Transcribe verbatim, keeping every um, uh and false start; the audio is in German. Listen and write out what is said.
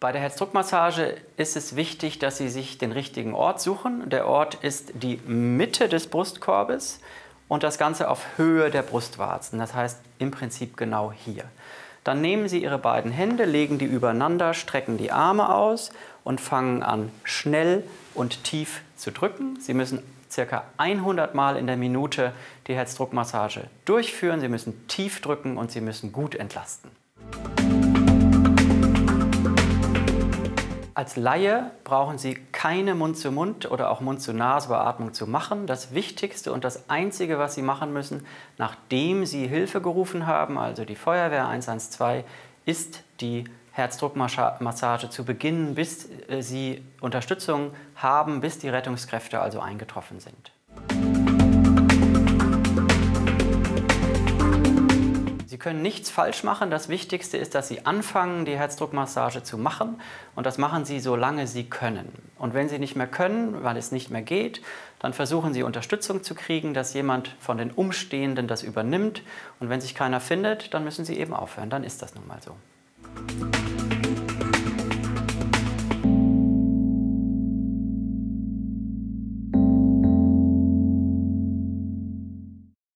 Bei der Herzdruckmassage ist es wichtig, dass Sie sich den richtigen Ort suchen. Der Ort ist die Mitte des Brustkorbes und das Ganze auf Höhe der Brustwarzen, das heißt im Prinzip genau hier. Dann nehmen Sie Ihre beiden Hände, legen die übereinander, strecken die Arme aus und fangen an, schnell und tief zu drücken. Sie müssen circa hundert Mal in der Minute die Herzdruckmassage durchführen. Sie müssen tief drücken und Sie müssen gut entlasten. Als Laie brauchen Sie keine Mund-zu-Mund- oder auch Mund-zu-Nase-Beatmung zu machen. Das Wichtigste und das Einzige, was Sie machen müssen, nachdem Sie Hilfe gerufen haben, also die Feuerwehr eins eins zwei, ist die Herzdruckmassage zu beginnen, bis Sie Unterstützung haben, bis die Rettungskräfte also eingetroffen sind. Sie können nichts falsch machen. Das Wichtigste ist, dass Sie anfangen, die Herzdruckmassage zu machen. Und das machen Sie, solange Sie können. Und wenn Sie nicht mehr können, weil es nicht mehr geht, dann versuchen Sie, Unterstützung zu kriegen, dass jemand von den Umstehenden das übernimmt. Und wenn sich keiner findet, dann müssen Sie eben aufhören. Dann ist das nun mal so.